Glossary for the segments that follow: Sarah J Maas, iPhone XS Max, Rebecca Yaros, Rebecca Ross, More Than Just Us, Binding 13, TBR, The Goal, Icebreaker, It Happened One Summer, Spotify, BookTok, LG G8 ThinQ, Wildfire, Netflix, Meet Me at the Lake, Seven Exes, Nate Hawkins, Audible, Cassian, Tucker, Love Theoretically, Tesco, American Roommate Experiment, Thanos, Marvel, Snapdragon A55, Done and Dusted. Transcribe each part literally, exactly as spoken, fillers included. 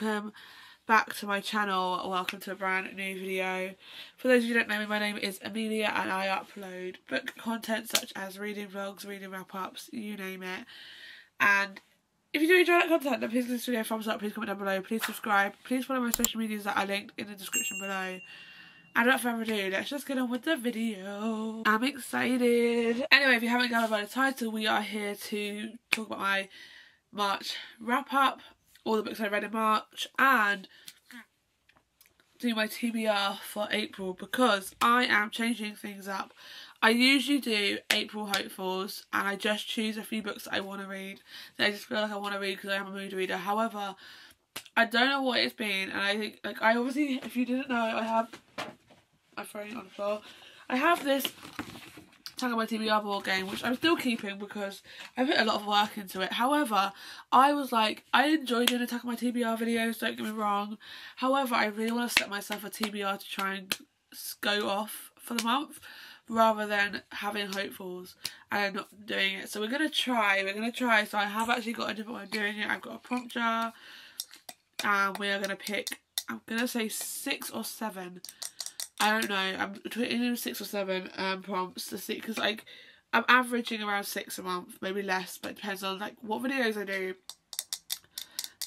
welcome back to my channel. Welcome to a brand new video. For those of you who don't know me, my name is Amelia and I upload book content such as reading vlogs, reading wrap-ups, you name it. And if you do enjoy that content, then please give this video a thumbs up, please comment down below, please subscribe, please follow my social medias that I linked in the description below. And without further ado, let's just get on with the video. I'm excited. Anyway, if you haven't gathered by the title, we are here to talk about my March wrap-up, all the books I read in March, and do my T B R for April because I am changing things up. I usually do April hopefuls and I just choose a few books that I want to read, that I just feel like I want to read because I am a mood reader. However, I don't know what it's been, and I think, like, I obviously, if you didn't know, I have... I'm throwing it on the floor. I have this Tag on My T B R board game, which I'm still keeping because I put a lot of work into it. However, I was like, I enjoy doing Attack on My T B R videos, don't get me wrong. However, I really want to set myself a T B R to try and go off for the month rather than having hopefuls and not doing it. So we're going to try, we're going to try. So I have actually got a different way of doing it. I've got a prompt jar and we are going to pick, I'm going to say six or seven. I don't know, I'm tweeting six or seven um, prompts to see, because like, I'm averaging around six a month, maybe less, but it depends on like what videos I do.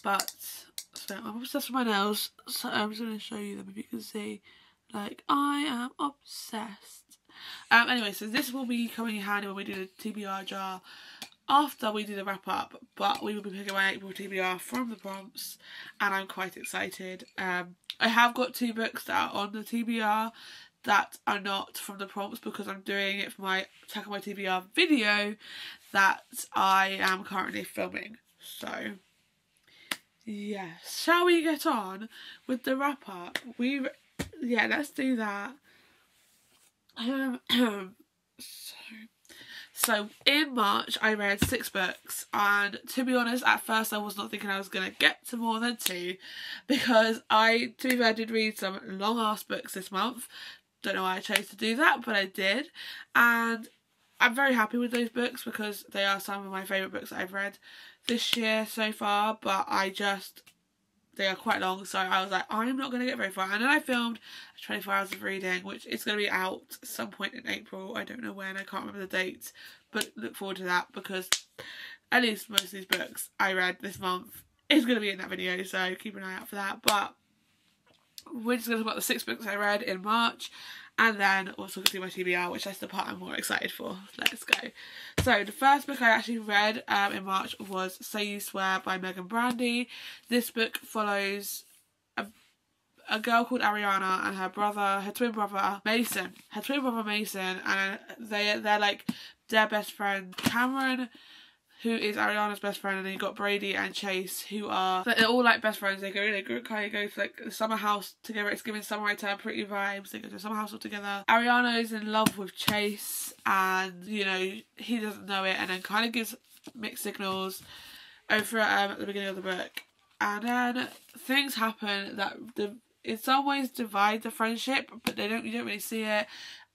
But, so I'm obsessed with my nails, so I'm just going to show you them if you can see. Like, I am obsessed. Um, anyway, so this will be coming in handy when we do the T B R jar after we do the wrap up, but we will be picking my April T B R from the prompts, and I'm quite excited. Um, I have got two books that are on the T B R that are not from the prompts because I'm doing it for my Attack on My T B R video that I am currently filming. So, yes. Shall we get on with the wrap up? We, yeah, let's do that. Um, so, so in March I read six books, and to be honest at first I was not thinking I was going to get to more than two because I, to be fair, I did read some long ass books this month. Don't know why I chose to do that, but I did, and I'm very happy with those books because they are some of my favourite books that I've read this year so far, but I just, they are quite long, so I was like, I'm not going to get very far. And then I filmed twenty-four hours of reading, which is going to be out some point in April. I don't know when, I can't remember the dates, but look forward to that because at least most of these books I read this month is going to be in that video, so keep an eye out for that. But we're just going to talk about the six books I read in March, and then also do my T B R, which is the part I'm more excited for. Let's go. So the first book I actually read um, in March was Say You Swear by Megan Brandy. This book follows a, a girl called Ariana and her brother, her twin brother Mason, her twin brother Mason, and they they're like their best friend Cameron, who is Ariana's best friend, and then you've got Brady and Chase, who are, they're all like best friends. They go in a group car, you go to like the summer house together, it's giving summer return pretty vibes, they go to the summer house all together. Ariana is in love with Chase and, you know, he doesn't know it, and then kind of gives mixed signals over um, at the beginning of the book. And then things happen that the, in some ways divide the friendship, but they don't, you don't really see it.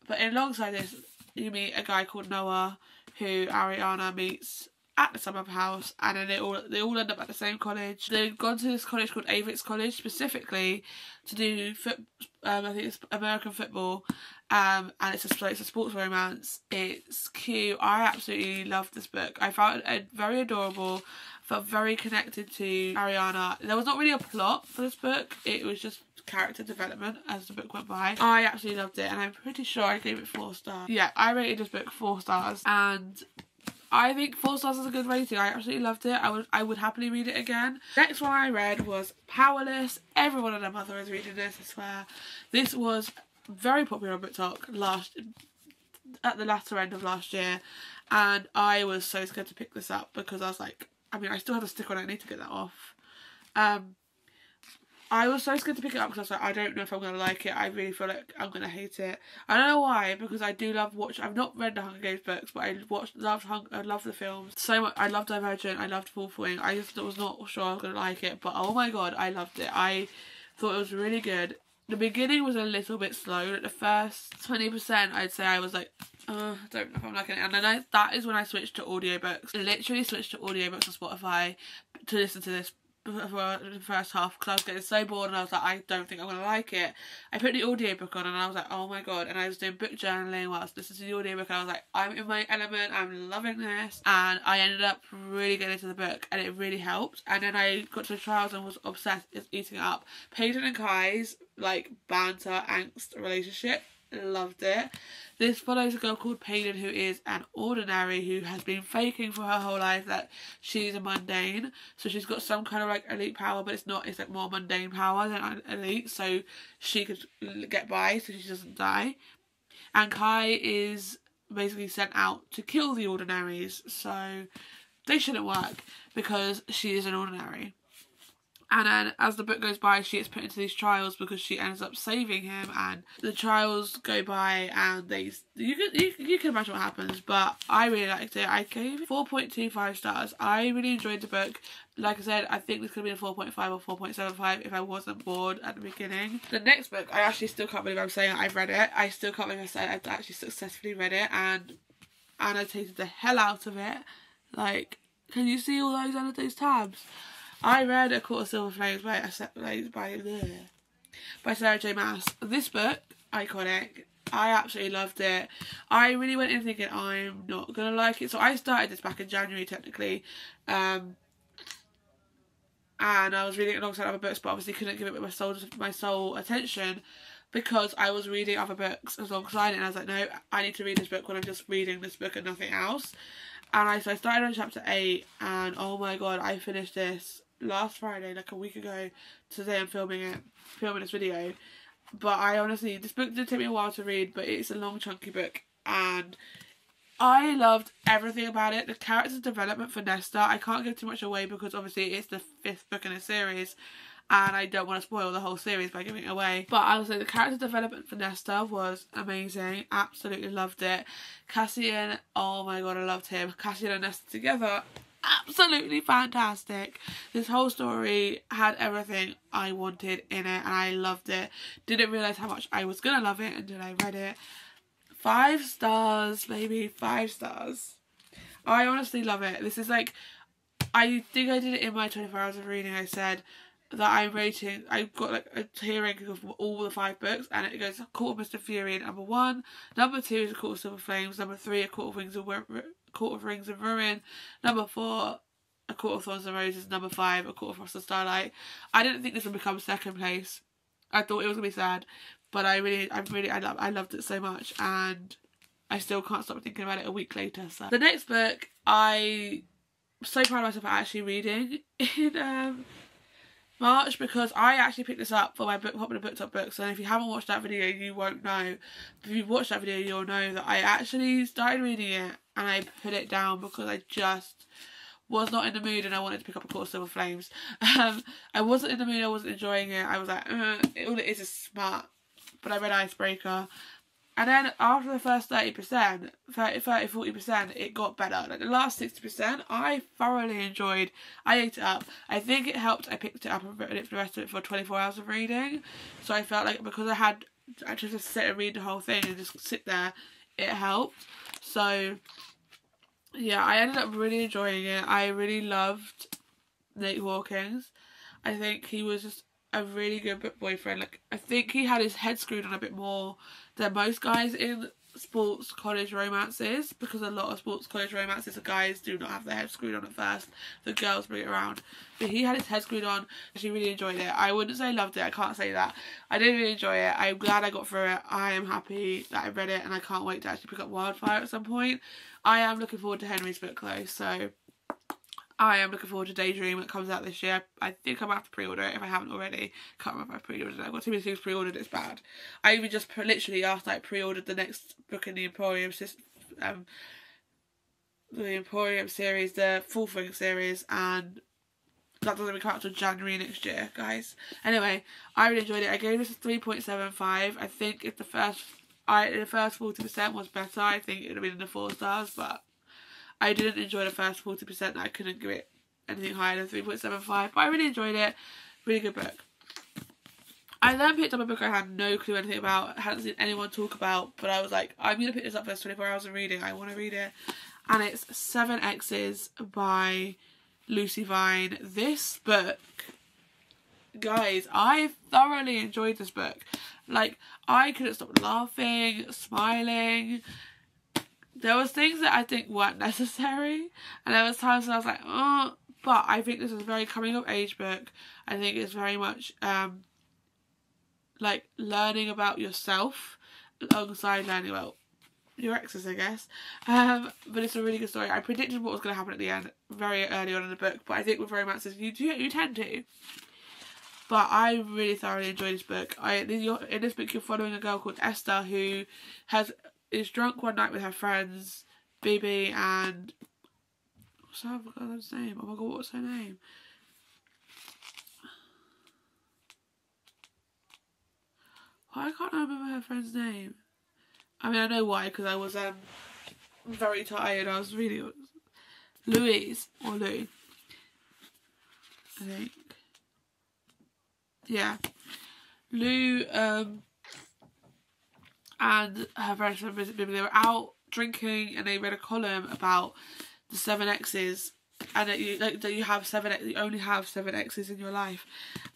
But alongside this, you meet a guy called Noah, who Ariana meets at the summer house, and then they all they all end up at the same college. They've gone to this college called Avericks College specifically to do foot, um, I think it's American football, um, and it's a, it's a sports romance. It's cute. I absolutely loved this book. I found it very adorable. Felt very connected to Ariana. There was not really a plot for this book. It was just character development as the book went by. I absolutely loved it, and I'm pretty sure I gave it four stars. Yeah, I rated this book four stars, and I think four stars is a good rating. I absolutely loved it. I would I would happily read it again. Next one I read was Powerless. Everyone and their mother is reading this, I swear. This was very popular on BookTok last, at the latter end of last year, and I was so scared to pick this up because I was like, I mean, I still have a sticker on it, I need to get that off. Um, I was so scared to pick it up because I was like, I don't know if I'm going to like it. I really feel like I'm going to hate it. I don't know why, because I do love watch. I've not read the Hunger Games books, but I watched, loved, Hung I loved the films so much. I loved Divergent. I loved Wolf Wing. I just was not sure I was going to like it, but oh my god, I loved it. I thought it was really good. The beginning was a little bit slow. At the first twenty percent, I'd say I was like, uh, I don't know if I'm liking it. And then I, that is when I switched to audiobooks. I literally switched to audiobooks on Spotify to listen to this for the first half because I was getting so bored and I was like, I don't think I'm going to like it. I put the audiobook on and I was like, oh my god. And I was doing book journaling while I was listening to the audiobook and I was like, I'm in my element, I'm loving this. And I ended up really getting into the book and it really helped. And then I got to the trials and was obsessed. It's eating up. Peyton and Kai's like banter, angst relationship. Loved it. This follows a girl called Payden who is an ordinary who has been faking for her whole life that she's a mundane. So she's got some kind of like elite power, but it's not, it's like more mundane power than elite. So she could get by so she doesn't die. And Kai is basically sent out to kill the ordinaries. So they shouldn't work because she is an ordinary. And then as the book goes by, she gets put into these trials because she ends up saving him. And the trials go by and they... You can, you, you can imagine what happens. But I really liked it. I gave it four point two five stars. I really enjoyed the book. Like I said, I think this could have been a four point five or four point seven five if I wasn't bored at the beginning. The next book, I actually still can't believe I'm saying I've read it. I still can't believe I said I've actually successfully read it. And annotated the hell out of it. Like, can you see all those annotated tabs? I read A Court of Silver Flames by, by, by Sarah J Maas. This book, iconic. I absolutely loved it. I really went in thinking I'm not going to like it. So I started this back in January technically. Um, and I was reading it alongside other books but obviously couldn't give it my soul, my soul attention because I was reading other books alongside it. And I was like, no, I need to read this book when I'm just reading this book and nothing else. And I, so I started on chapter eight and oh my god, I finished this last Friday, like a week ago. Today I'm filming it, filming this video. But I honestly, this book did take me a while to read, but it's a long chunky book and I loved everything about it. The character development for Nesta, I can't give too much away because obviously it's the fifth book in a series and I don't want to spoil the whole series by giving it away. But I would say the character development for Nesta was amazing. Absolutely loved it. Cassian, oh my god, I loved him. Cassian and Nesta together, absolutely fantastic. This whole story had everything I wanted in it and I loved it. Didn't realise how much I was going to love it until I read it. Five stars, maybe five stars. I honestly love it. This is like, I think I did it in my twenty-four hours of reading. I said that I'm rating, I've got like a tier ranking of all the five books and it goes A Court of Mister Fury at number one, number two is A Court of Silver Flames, number three A Court of Wings of Court of Rings and Ruin, number four, A Court of Thorns and Roses, number five, A Court of Frost and Starlight. I didn't think this would become second place. I thought it was gonna be sad, but I really, I really, I loved, I loved it so much, and I still can't stop thinking about it a week later. So the next book, I'm so proud of myself for actually reading in um, March because I actually picked this up for my book popular book top books. And if you haven't watched that video, you won't know. If you've watched that video, you'll know that I actually started reading it. And I put it down because I just was not in the mood and I wanted to pick up A Court of Silver Flames. Um, I wasn't in the mood, I wasn't enjoying it. I was like, uh, it, all it is is smart. But I read Icebreaker. And then after the first thirty percent, thirty, forty percent, it got better. Like the last sixty percent, I thoroughly enjoyed. I ate it up. I think it helped. I picked it up and read it for the rest of it for twenty-four hours of reading. So I felt like because I had I just had to sit and read the whole thing and just sit there, it helped. So, yeah, I ended up really enjoying it. I really loved Nate Hawkins. I think he was just a really good book boyfriend. Like, I think he had his head screwed on a bit more than most guys in sports college romances because a lot of sports college romances, the guys do not have their head screwed on at first. The girls bring it around. But he had his head screwed on. I actually really enjoyed it. I wouldn't say loved it. I can't say that. I did really enjoy it. I'm glad I got through it. I am happy that I read it and I can't wait to actually pick up Wildfire at some point. I am looking forward to Henry's book though, so I am looking forward to Daydream that comes out this year. I think I'm going to have to pre-order it if I haven't already. Can't remember if I pre-ordered it. I've got too many things pre-ordered, it's bad. I even just literally last night pre-ordered the next book in the Emporium um, the Emporium series, the Fourth Ring series, and that doesn't come out until January next year, guys. Anyway, I really enjoyed it. I gave this a three point seven five. I think if the first, I, the first forty percent was better, I think it would have been in the four stars, but I didn't enjoy the first forty percent that I couldn't give it anything higher than three point seven five, but I really enjoyed it. Really good book. I then picked up a book I had no clue anything about, hadn't seen anyone talk about, but I was like, I'm going to pick this up for twenty-four hours of reading, I want to read it. And it's Seven Exes by Lucy Vine. This book, guys, I thoroughly enjoyed this book. Like, I couldn't stop laughing, smiling. There was things that I think weren't necessary, and there was times when I was like, oh, but I think this is a very coming of age book. I think it's very much um like learning about yourself alongside learning about your exes, I guess. Um, but it's a really good story. I predicted what was going to happen at the end very early on in the book, but I think with romances you do you tend to. But I really thoroughly enjoyed this book. I in this book you're following a girl called Esther who has is drunk one night with her friends Bibi and what's her girl's name? Oh my god, what's her name? Well, I can't remember her friend's name. I mean, I know why, because I was um very tired. I was really Louise or Lou, I think. Yeah, Lou um and her friends from Visit Bibi, they were out drinking and they read a column about the seven exes, and that you like that you have seven, you only have seven exes in your life.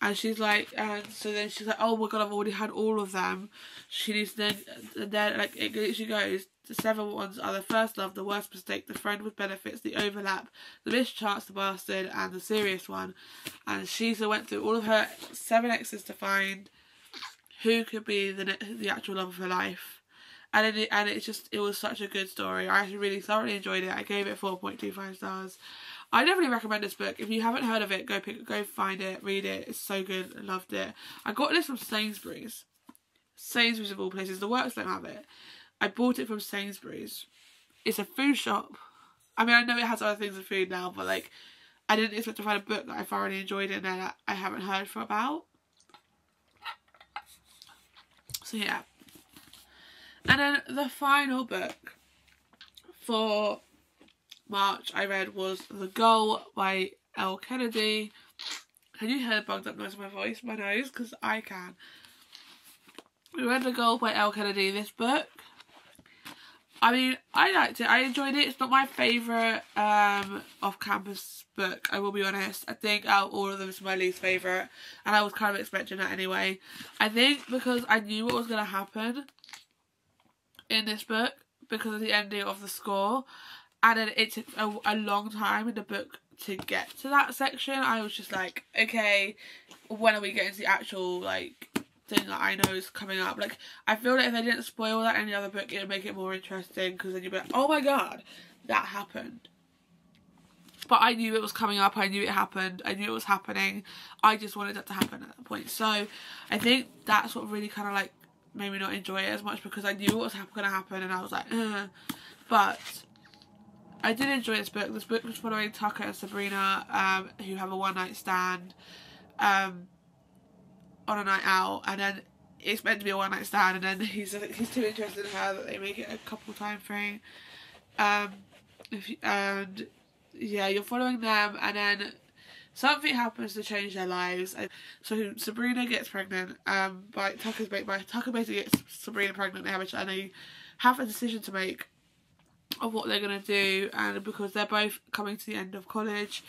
And she's like, and so then she's like, oh my god, I've already had all of them. She needs to then, and then like it literally goes, the seven ones are the first love, the worst mistake, the friend with benefits, the overlap, the mischance, the bastard, and the serious one. And she so went through all of her seven exes to find who could be the the actual love of her life. And it, and it's just, it was such a good story. I actually really thoroughly enjoyed it. I gave it four point two five stars. I definitely recommend this book. If you haven't heard of it, go pick, go find it, read it. It's so good. I loved it. I got this from Sainsbury's. Sainsbury's of all places. The works don't have it. I bought it from Sainsbury's. It's a food shop. I mean, I know it has other things in food now, but like, I didn't expect to find a book that I thoroughly enjoyed and that I haven't heard for about. So yeah. And then the final book for March I read was The Goal by L. Kennedy. Can you hear the bugged up noise in my voice, my nose? Because I can. We read The Goal by L. Kennedy, this book. I mean, I liked it. I enjoyed it. It's not my favourite um, off-campus book, I will be honest. I think out of all of them it's my least favourite. And I was kind of expecting that anyway. I think because I knew what was going to happen in this book because of the ending of the score, and then it took a, a long time in the book to get to that section. I was just like, okay, when are we getting to the actual like thing that I know is coming up? Like, I feel like if they didn't spoil that in the other book it would make it more interesting, because then you'd be like, oh my god, that happened. But I knew it was coming up, I knew it happened, I knew it was happening, I just wanted that to happen at that point. So I think that's what really kind of like made me not enjoy it as much, because I knew what was going to happen and I was like, ugh. But I did enjoy this book. This book was following Tucker and Sabrina, um, who have a one night stand um, on a night out, and then it's meant to be a one night stand, and then he's he's too interested in her that they make it a couple time frame. Um, if you, and yeah, you're following them, and then something happens to change their lives. And so Sabrina gets pregnant. Um, by Tucker's by Tucker basically gets Sabrina pregnant. They have a and they have a decision to make of what they're gonna do. And because they're both coming to the end of college,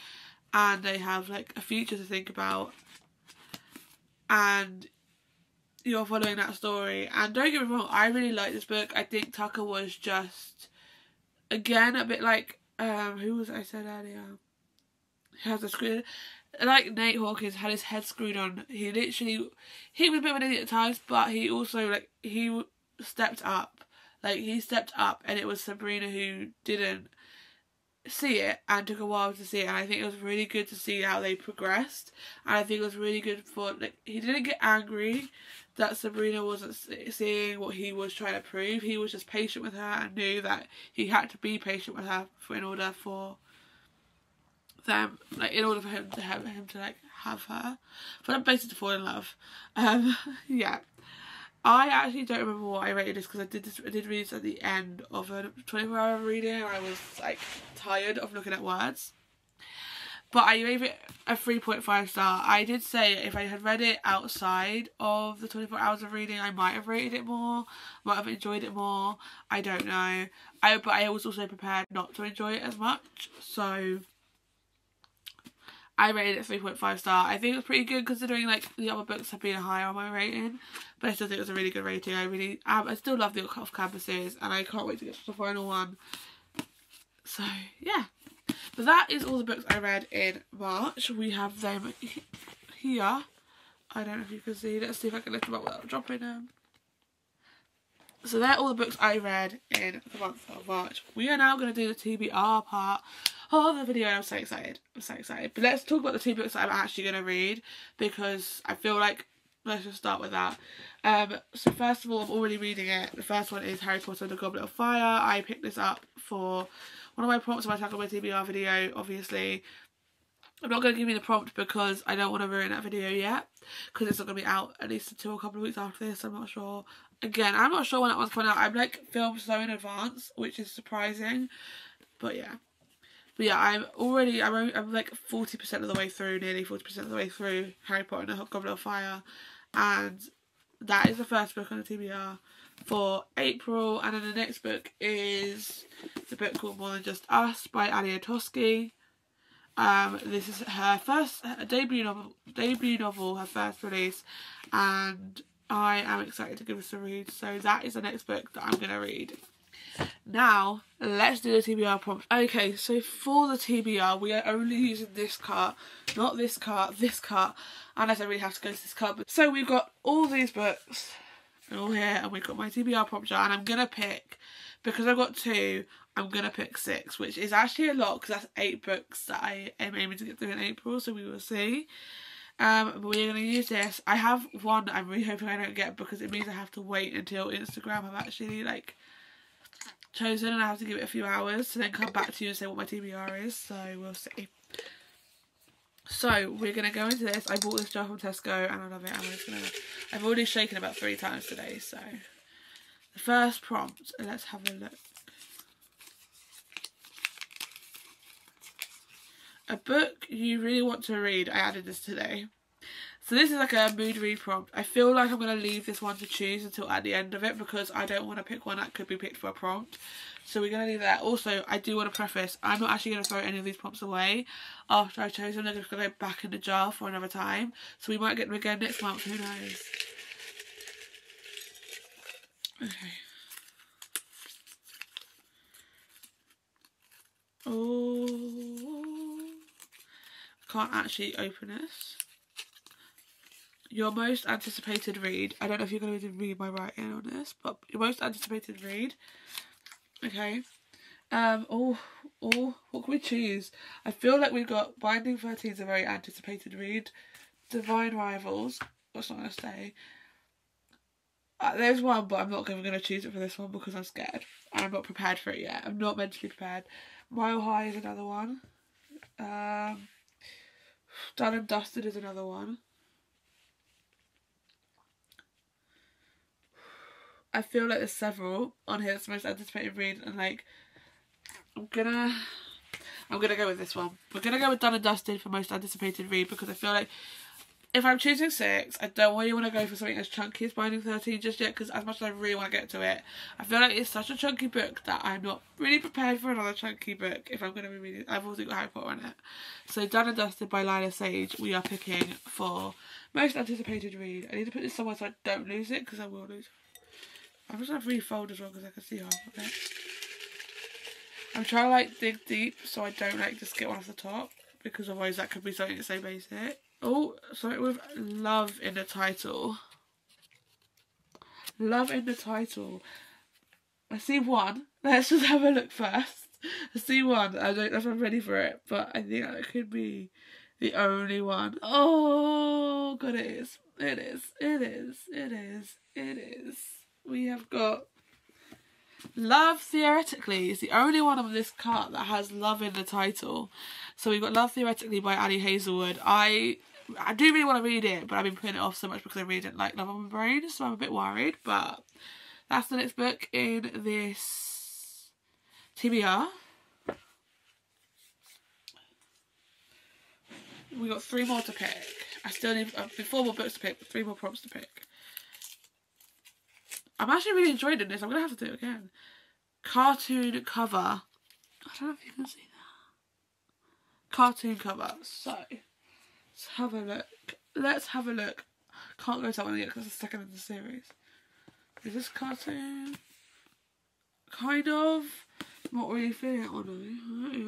and they have like a future to think about, and you're following that story. And don't get me wrong, I really like this book. I think Tucker was just again a bit like um, who was I said earlier. He has a screw, like Nate Hawkins had his head screwed on. He literally, he was a bit of an idiot at times, but he also like he stepped up, like he stepped up, and it was Sabrina who didn't see it and took a while to see it. And I think it was really good to see how they progressed, and I think it was really good for like he didn't get angry that Sabrina wasn't seeing what he was trying to prove. He was just patient with her and knew that he had to be patient with her for, in order for. them, like in order for him to have him to like have her, for them basically to fall in love. Um, yeah, I actually don't remember what I rated this because I did this, I did read this at the end of a twenty-four hour reading, and I was like tired of looking at words. But I gave it a three point five star. I did say if I had read it outside of the twenty-four hours of reading, I might have rated it more, might have enjoyed it more. I don't know. I but I was also prepared not to enjoy it as much, so. I rated it three point five star. I think it was pretty good considering like the other books have been higher on my rating, but I still think it was a really good rating. I really, um, I still love the off campuses, and I can't wait to get to the final one. So yeah, but that is all the books I read in March. We have them here. I don't know if you can see. Let's see if I can lift them up without dropping them. So they're all the books I read in the month of March. We are now going to do the T B R part of the video, and I'm so excited. I'm so excited. But let's talk about the two books that I'm actually going to read, because I feel like let's just start with that. Um, so first of all, I'm already reading it. The first one is Harry Potter and the Goblet of Fire. I picked this up for one of my prompts when I tackled my T B R video, obviously. I'm not going to give you the prompt because I don't want to ruin that video yet, because it's not going to be out at least until a couple of weeks after this. I'm not sure. Again, I'm not sure when that one's coming out. I'm like filmed so in advance, which is surprising. But yeah. But yeah, I'm already, I'm, I'm like forty percent of the way through, nearly forty percent of the way through Harry Potter and the Goblet of Fire. And that is the first book on the T B R for April. And then the next book is the book called More Than Just Us by Ali Atosky. Um, this is her first her debut novel, debut novel, her first release, and I am excited to give this a read. So that is the next book that I'm going to read. Now, let's do the T B R prompt. Okay, so for the T B R, we are only using this cart, not this cart, this cart, unless I really have to go to this cart. So we've got all these books, all here, and we've got my T B R prompt jar, and I'm going to pick, because I've got two, I'm going to pick six, which is actually a lot because that's eight books that I am aiming to get through in April, so we will see. Um, but we're going to use this. I have one that I'm really hoping I don't get, because it means I have to wait until Instagram have actually like chosen, and I have to give it a few hours to then come back to you and say what my T B R is, so we'll see. So we're going to go into this. I bought this jar from Tesco and I love it. I'm just gonna, I've already shaken about three times today, so the first prompt, let's have a look. A book you really want to read. I added this today. So this is like a mood read prompt. I feel like I'm going to leave this one to choose until at the end of it, because I don't want to pick one that could be picked for a prompt. So we're going to leave that. Also, I do want to preface, I'm not actually going to throw any of these prompts away after I chose them. They're just going to go back in the jar for another time. So we might get them again next month. Who knows? Okay. Oh... can't actually open this. Your most anticipated read. I don't know if you're going to read my writing on this, but your most anticipated read. Okay. Um. Oh. Oh. What can we choose? I feel like we've got Binding thirteen is a very anticipated read. Divine Rivals. What's not going to say? Uh, there's one, but I'm not even going to choose it for this one because I'm scared. I'm not prepared for it yet. I'm not mentally prepared. Mile High is another one. Um. Done and Dusted is another one. I feel like there's several on here that's the most anticipated read, and like I'm gonna I'm gonna go with this one. We're gonna go with Done and Dusted for most anticipated read, because I feel like if I'm choosing six, I don't really want to go for something as chunky as Binding thirteen just yet, because as much as I really want to get to it, I feel like it's such a chunky book that I'm not really prepared for another chunky book if I'm going to be reading. I've also got Harry Potter on it. So Done and Dusted by Lila Sage we are picking for most anticipated read. I need to put this somewhere so I don't lose it, because I will lose it. I'm just going to refold as well because I can see half of it. I'm trying to like dig deep so I don't like just get one off the top, because otherwise that could be something that's so basic. Oh, something with love in the title. Love in the title. I see one. Let's just have a look first. I see one. I don't know if I'm ready for it, but I think that could be the only one. Oh, God, it is. It is. It is. It is. It is. We have got Love Theoretically. It's the only one on this cart that has love in the title. So we've got Love Theoretically by Ali Hazelwood. I I do really want to read it, but I've been putting it off so much because I really didn't like Love on My Brain, so I'm a bit worried. But that's the next book in this T B R. We've got three more to pick. I still need uh, four more books to pick, but three more prompts to pick. I'm actually really enjoying this. I'm going to have to do it again. Cartoon cover. I don't know if you can see that. Cartoon cover. So, Let's have a look. Let's have a look. Can't go to that one yet because it's the second of the series. Is this cartoon? Kind of. Not really feeling it, honestly. I'm not really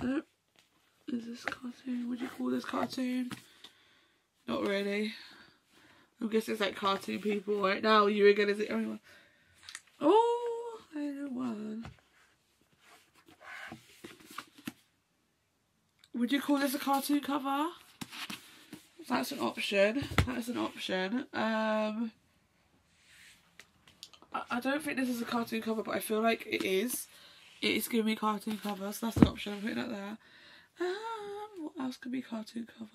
honest. Nope. Is this cartoon? Would you call this cartoon? Not really. I guess it's like cartoon people right now. You again is the only one. Oh, I know one. Would you call this a cartoon cover? That's an option. That's an option. Um, I, I don't think this is a cartoon cover, but I feel like it is. It's giving me a cartoon cover, so that's an option. I'm putting that there. Um, what else could be cartoon cover?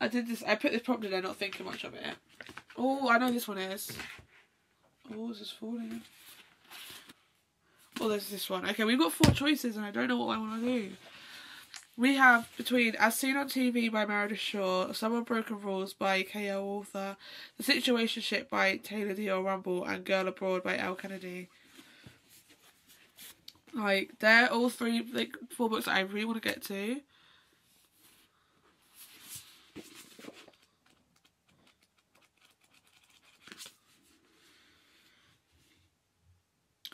I did this. I put this prompt in there, not thinking much of it. Oh, I know this one is. Oh, is this falling? Oh, there's this one. Okay, we've got four choices, and I don't know what I want to do. We have between As Seen on T V by Meredith Shaw, Some Unbroken Rules by K L Author, The Situationship by Taylor Dior Rumble, and Girl Abroad by L. Kennedy. Like, they're all three, like, four books that I really want to get to.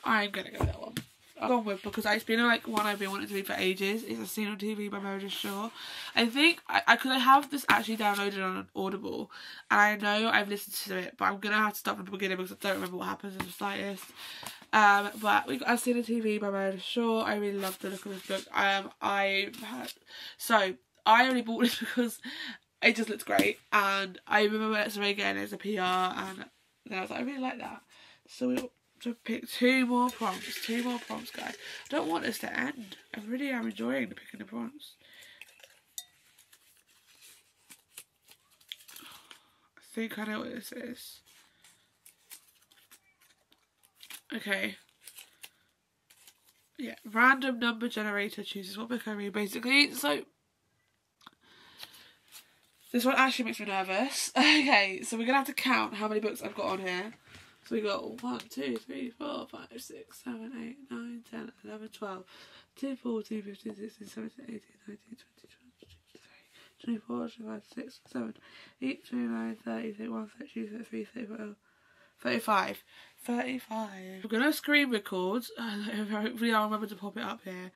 I'm gonna go that one. I'm going with, because it's been like one I've been wanting to read for ages. It's A Scene on T V by Meredith Shaw. I think I, I could have this actually downloaded on Audible, and I know I've listened to it, but I'm gonna have to start from the beginning because I don't remember what happens in the slightest. Um, but we got A Scene on T V by Meredith Shaw. I really love the look of this book. Um, I had so I only bought this because it just looks great, and I remember it's again as a P R, and then I was like, I really like that. So we. To pick two more prompts, two more prompts, guys. I don't want this to end. I really am enjoying the picking the prompts. I think I know what this is. Okay. Yeah, random number generator chooses what book I read, basically. So this one actually makes me nervous. Okay, so we're gonna have to count how many books I've got on here. So we got one, two, three, four, five, six, seven, eight, nine, ten, eleven, twelve, two, four, two, fifteen, sixteen, seventeen, eighteen, nineteen, twenty, twenty-one, twenty-two, twenty-three, twenty-four, twenty-five, twenty-six, twenty-seven, twenty-eight, twenty-nine, thirty, thirty-one, thirty-two, thirty-three, thirty-four, thirty-five. I'm going to screen record. Hopefully I'll remember to pop it up here.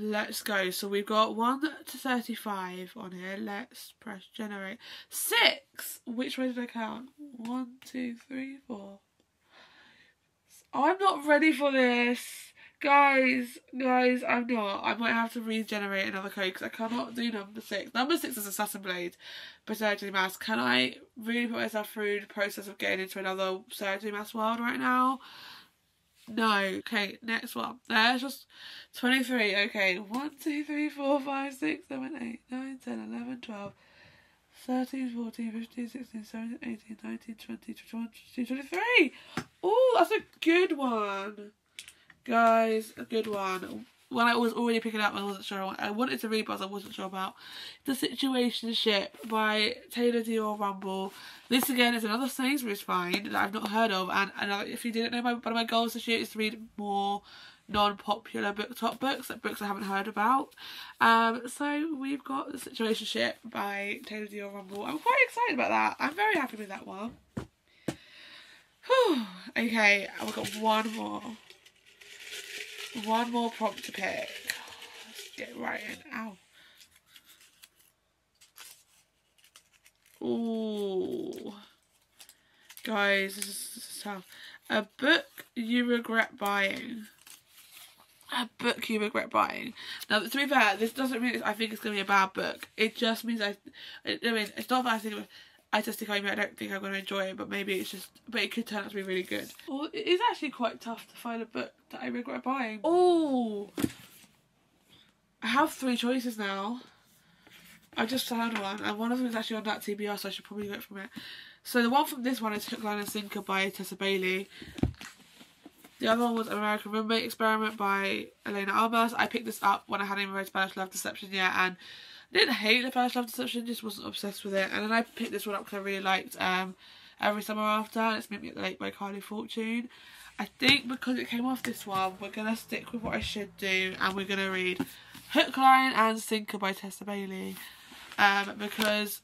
Let's go. So we've got one to thirty-five on here. Let's press generate. six! Which way did I count? one, two, three, four. I'm not ready for this. Guys, guys, I'm not. I might have to regenerate another code because I cannot do number six. Number six is Assassin Blade by Sarah J Maas. Can I really put myself through the process of getting into another Sarah J Maas world right now? No. Okay, next one. There's just twenty-three. Okay, one, two, three, four, five, six, seven, eight, nine, ten, eleven, twelve, thirteen, fourteen, fifteen, sixteen, seventeen, eighteen, nineteen, twenty, twenty-one, twenty-two, twenty-three. Oh, that's a good one. Guys, a good one. One I was already picking up and I wasn't sure. I, want. I wanted to read, but I wasn't sure about. The Situationship by Taylor Dior Rumble. This again is another Sainsbury's find that I've not heard of. And another, if you didn't know, my, one of my goals this year is to read more non-popular book top books, like books I haven't heard about. Um, so we've got The Situationship by Taylor Dior Rumble. I'm quite excited about that. I'm very happy with that one. Whew. Okay, I've got one more. One more prompt to pick. Let's get right in. Ow. Ooh. Guys, this is, this is tough. A book you regret buying. A book you regret buying. Now, to be fair, this doesn't mean I think it's going to be a bad book. It just means I... I mean, it's not that I think... It was, I just think I, mean, I don't think I'm going to enjoy it, but maybe it's just... But it could turn out to be really good. Well, it is actually quite tough to find a book that I regret buying. Oh! I have three choices now. I just found one, and one of them is actually on that T B R, so I should probably go from it. So the one from this one is Hook Line and Sinker by Tessa Bailey. The other one was An American Roommate Experiment by Elena Almas. I picked this up when I hadn't even read Spanish Love Deception yet, and... I didn't hate the Spanish Love Deception, just wasn't obsessed with it. And then I picked this one up because I really liked um, Every Summer After, Let's Meet Me at the Lake by Carly Fortune. I think because it came off this one, we're going to stick with what I should do, and we're going to read Hook, Line and Sinker by Tessa Bailey. Um, because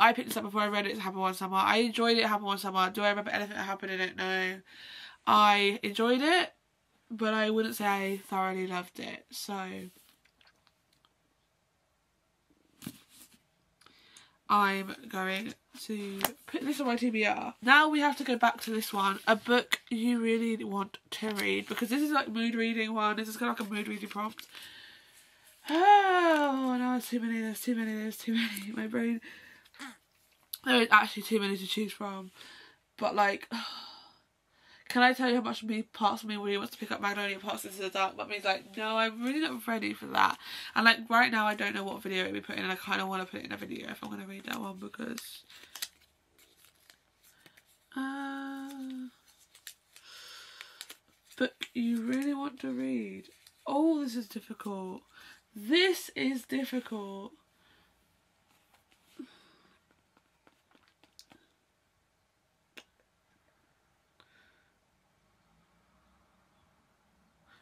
I picked this up before I read It Happened One Summer. I enjoyed It Happened One Summer. Do I remember anything that happened? I don't know. I enjoyed it, but I wouldn't say I thoroughly loved it. So I'm going to put this on my T B R. Now we have to go back to this one, a book you really want to read, because this is like mood reading one. This is kind of like a mood reading prompt. Oh, no, there's too many, there's too many, there's too many. My brain, there is actually too many to choose from. But like, can I tell you how much me, parts of me really wants to pick up Magnolia, parts Into the Dark, but me's like, no, I'm really not ready for that. And like right now I don't know what video it'll be put in, and I kind of want to put it in a video if I'm going to read that one, because uh, book you really want to read. Oh, this is difficult. This is difficult.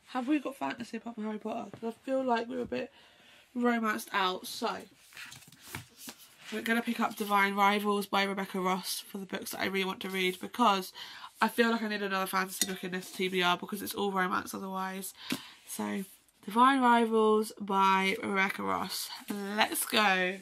Have we got fantasy apart from Harry Potter? Because I feel like we're a bit romanced out. So we're going to pick up Divine Rivals by Rebecca Ross for the books that I really want to read, because I feel like I need another fantasy book in this T B R, because it's all romance otherwise. So, Divine Rivals by Rebecca Ross. Let's go.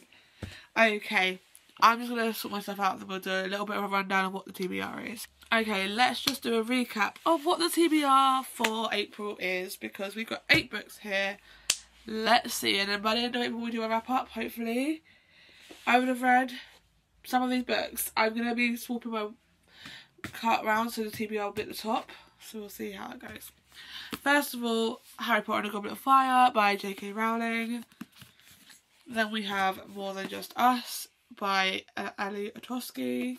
Okay, I'm just going to sort myself out, then we'll do a little bit of a rundown of what the T B R is. Okay, let's just do a recap of what the T B R for April is, because we've got eight books here. Let's see, and then by the end of April we'll do a wrap up, hopefully. I would have read some of these books. I'm going to be swapping my cart round so the T B R will be at the top, so we'll see how it goes. First of all, Harry Potter and the Goblet of Fire by J K Rowling. Then we have More Than Just Us by uh, Ali Otoski.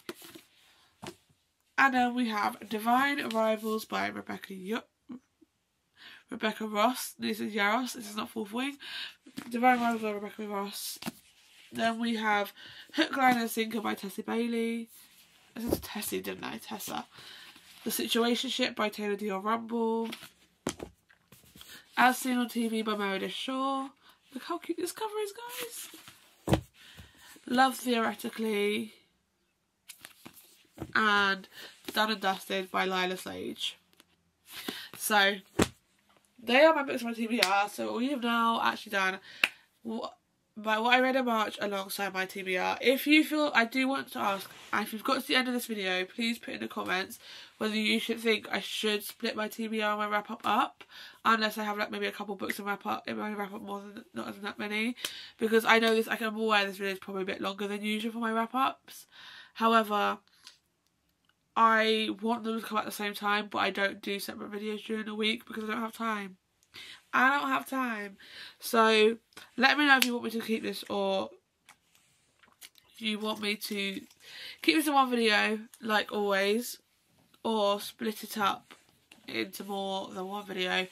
And then we have Divine Rivals by Rebecca Yo Rebecca Ross. This is Yaros, this is not Fourth Wing. Divine Rivals by Rebecca Ross. Then we have Hook, Line and Sinker by Tessa Bailey. I said Tessie, didn't I? Tessa. The Situationship by Taylor Dior Rumble. As Seen on T V by Meredith Shaw. Look how cute this cover is, guys. Love Theoretically. And Done and Dusted by Lila Sage. So, they are my books on T B R. So, we have now actually done what, by what I read in March alongside my T B R. If you feel, I do want to ask, if you've got to the end of this video, please put in the comments whether you should think I should split my T B R and my wrap up up, unless I have like maybe a couple books in wrap up, it might wrap up more than not as that many, because I know this, like, I'm aware this video is probably a bit longer than usual for my wrap ups. However, I want them to come at the same time, but I don't do separate videos during the week because I don't have time. I don't have time. So let me know if you want me to keep this, or you want me to keep this in one video like always, or split it up into more than one video.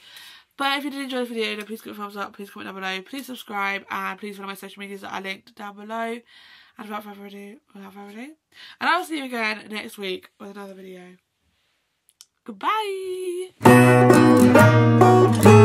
But if you did enjoy the video, then please give it a thumbs up, please comment down below, please subscribe, and please follow my social medias that are linked down below. And without further ado, without further ado, and I'll see you again next week with another video. Goodbye.